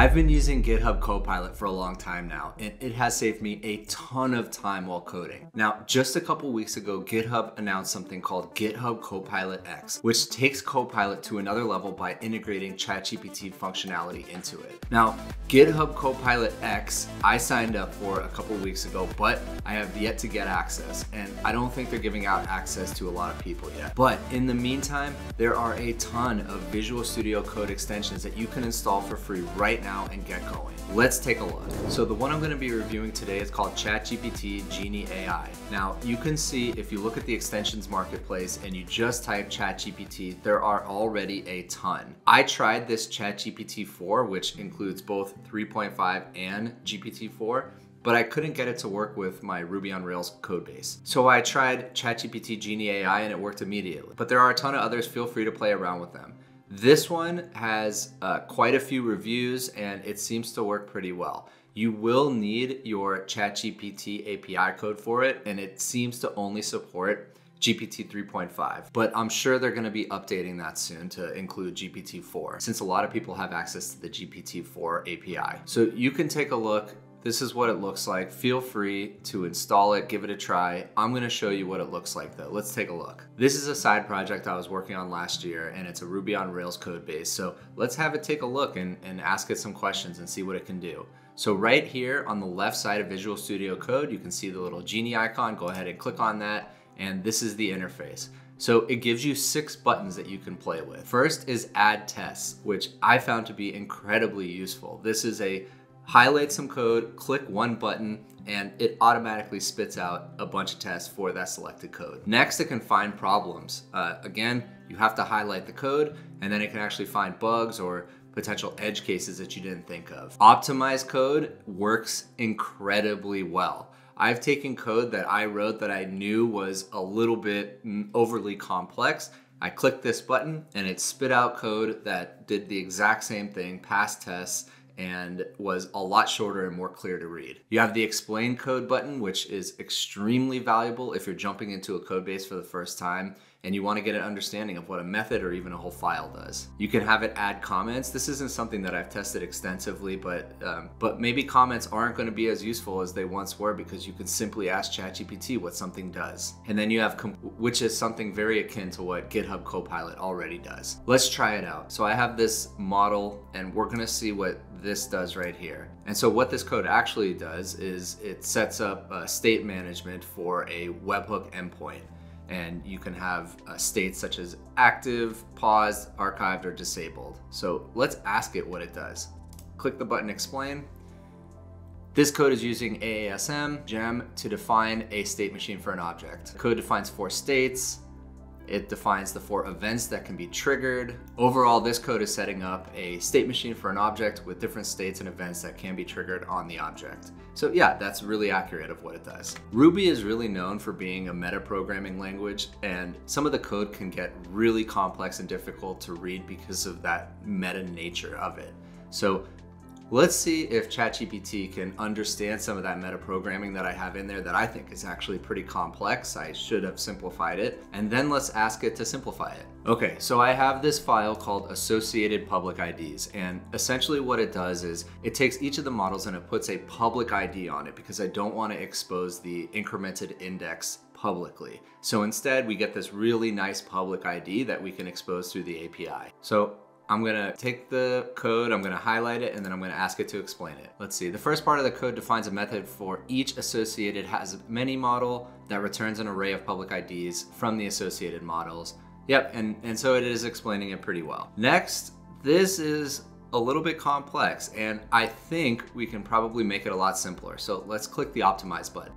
I've been using GitHub Copilot for a long time now, and it has saved me a ton of time while coding. Now, just a couple weeks ago, GitHub announced something called GitHub Copilot X, which takes Copilot to another level by integrating ChatGPT functionality into it. Now, GitHub Copilot X, I signed up for a couple weeks ago, but I have yet to get access, and I don't think they're giving out access to a lot of people yet. But in the meantime, there are a ton of Visual Studio Code extensions that you can install for free right now and get going. Let's take a look. So the one I'm going to be reviewing today is called ChatGPT Genie AI. Now you can see if you look at the extensions marketplace and you just type ChatGPT, there are already a ton. I tried this ChatGPT 4, which includes both 3.5 and GPT-4, but I couldn't get it to work with my Ruby on Rails code base. So I tried ChatGPT Genie AI and it worked immediately, but there are a ton of others. Feel free to play around with them. This one has quite a few reviews and it seems to work pretty well. You will need your ChatGPT API code for it, and it seems to only support GPT 3.5, but I'm sure they're gonna be updating that soon to include GPT 4, since a lot of people have access to the GPT 4 API. So you can take a look. This is what it looks like. Feel free to install it, give it a try. I'm gonna show you what it looks like though. Let's take a look. This is a side project I was working on last year, and it's a Ruby on Rails code base. So let's have it take a look and ask it some questions and see what it can do. So right here on the left side of Visual Studio Code, you can see the little genie icon. Go ahead and click on that. And this is the interface. So it gives you 6 buttons that you can play with. First is add tests, which I found to be incredibly useful. This is a highlight some code, click one button, and it automatically spits out a bunch of tests for that selected code. Next, it can find problems. Again, you have to highlight the code, and then it can actually find bugs or potential edge cases that you didn't think of. Optimize code works incredibly well. I've taken code that I wrote that I knew was a little bit overly complex. I clicked this button, and it spit out code that did the exact same thing, passed tests, and was a lot shorter and more clear to read. You have the explain code button, which is extremely valuable if you're jumping into a code base for the first time and you want to get an understanding of what a method or even a whole file does. You can have it add comments. This isn't something that I've tested extensively, but maybe comments aren't going to be as useful as they once were because you can simply ask ChatGPT what something does. And then you have, which is something very akin to what GitHub Copilot already does. Let's try it out. So I have this model and we're going to see what this does right here. And so what this code actually does is it sets up state management for a webhook endpoint. And you can have states such as active, paused, archived, or disabled. So let's ask it what it does. Click the button explain. This code is using AASM gem to define a state machine for an object. The code defines 4 states. It defines the 4 events that can be triggered. Overall, this code is setting up a state machine for an object with different states and events that can be triggered on the object. So yeah, that's really accurate of what it does. Ruby is really known for being a metaprogramming language, and some of the code can get really complex and difficult to read because of that meta nature of it. So let's see if ChatGPT can understand some of that metaprogramming that I have in there that I think is actually pretty complex. I should have simplified it. And then let's ask it to simplify it. Okay, so I have this file called associated public IDs. And essentially what it does is it takes each of the models and it puts a public ID on it because I don't want to expose the incremented index publicly. So instead we get this really nice public ID that we can expose through the API. So I'm gonna take the code, I'm gonna highlight it, and then I'm gonna ask it to explain it. Let's see, the first part of the code defines a method for each associated has many model that returns an array of public IDs from the associated models. Yep, and so it is explaining it pretty well. Next, this is a little bit complex, and I think we can probably make it a lot simpler. So let's click the optimize button.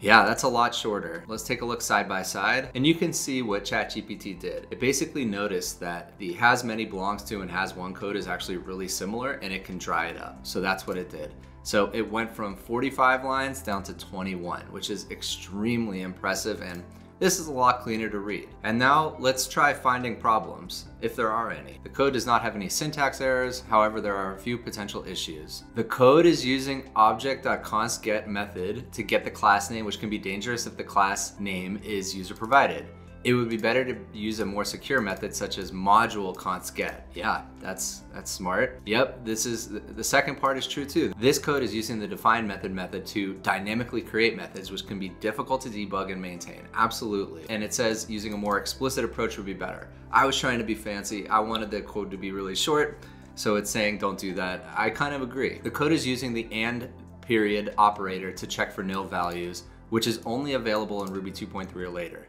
Yeah, that's a lot shorter. Let's take a look side by side, and you can see what ChatGPT did. It basically noticed that the has many belongs to and has one code is actually really similar, and it can dry it up. So that's what it did. So it went from 45 lines down to 21, which is extremely impressive, and this is a lot cleaner to read. And now let's try finding problems, if there are any. The code does not have any syntax errors. However, there are a few potential issues. The code is using object.constGet method to get the class name, which can be dangerous if the class name is user provided. It would be better to use a more secure method such as module const get. Yeah, that's smart. Yep, this is the second part is true too. This code is using the define method to dynamically create methods, which can be difficult to debug and maintain. Absolutely. And it says using a more explicit approach would be better. I was trying to be fancy. I wanted the code to be really short, so it's saying don't do that. I kind of agree. The code is using the and period operator to check for nil values, which is only available in Ruby 2.3 or later.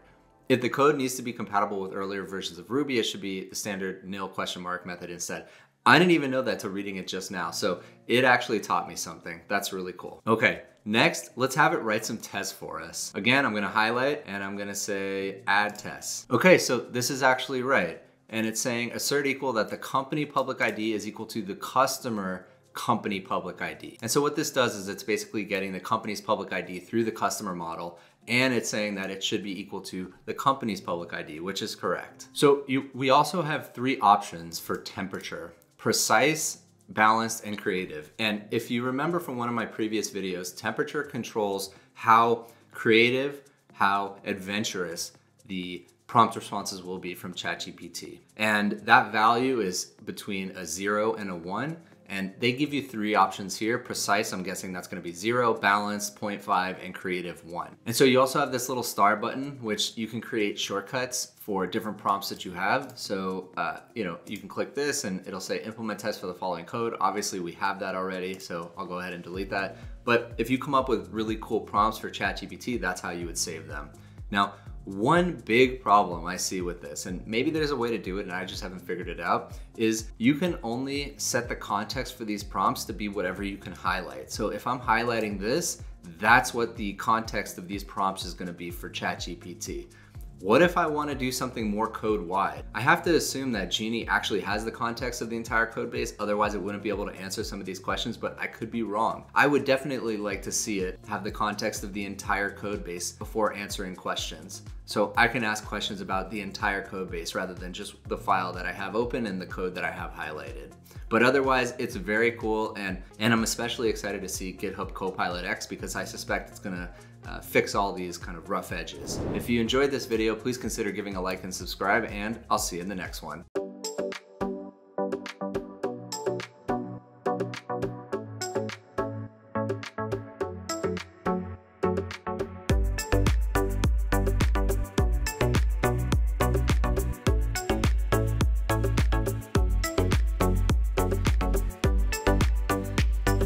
If the code needs to be compatible with earlier versions of Ruby, it should be the standard nil question mark method instead. I didn't even know that till reading it just now, so it actually taught me something. That's really cool. Okay, next, let's have it write some tests for us. Again, I'm gonna highlight and I'm gonna say add tests. Okay, so this is actually right. And it's saying assert equal that the company public ID is equal to the customer company public ID. And so what this does is it's basically getting the company's public ID through the customer model, and it's saying that it should be equal to the company's public ID, which is correct. So we also have three options for temperature: precise, balanced, and creative. And if you remember from one of my previous videos, temperature controls how creative, how adventurous the prompt responses will be from ChatGPT. And that value is between a 0 and a 1. And they give you three options here. Precise, I'm guessing that's gonna be 0, balanced, 0.5, and creative 1. And so you also have this little star button, which you can create shortcuts for different prompts that you have. So, you can click this and it'll say implement test for the following code. Obviously we have that already, so I'll go ahead and delete that. But if you come up with really cool prompts for ChatGPT, that's how you would save them. Now, one big problem I see with this, and maybe there's a way to do it and I just haven't figured it out, is you can only set the context for these prompts to be whatever you can highlight. So if I'm highlighting this, that's what the context of these prompts is going to be for ChatGPT. What if I want to do something more code-wide? I have to assume that Genie actually has the context of the entire code base, otherwise it wouldn't be able to answer some of these questions, but I could be wrong. I would definitely like to see it have the context of the entire code base before answering questions. So I can ask questions about the entire code base rather than just the file that I have open and the code that I have highlighted. But otherwise, it's very cool, and I'm especially excited to see GitHub Copilot X because I suspect it's gonna fix all these kind of rough edges. If you enjoyed this video, please consider giving a like and subscribe, and I'll see you in the next one.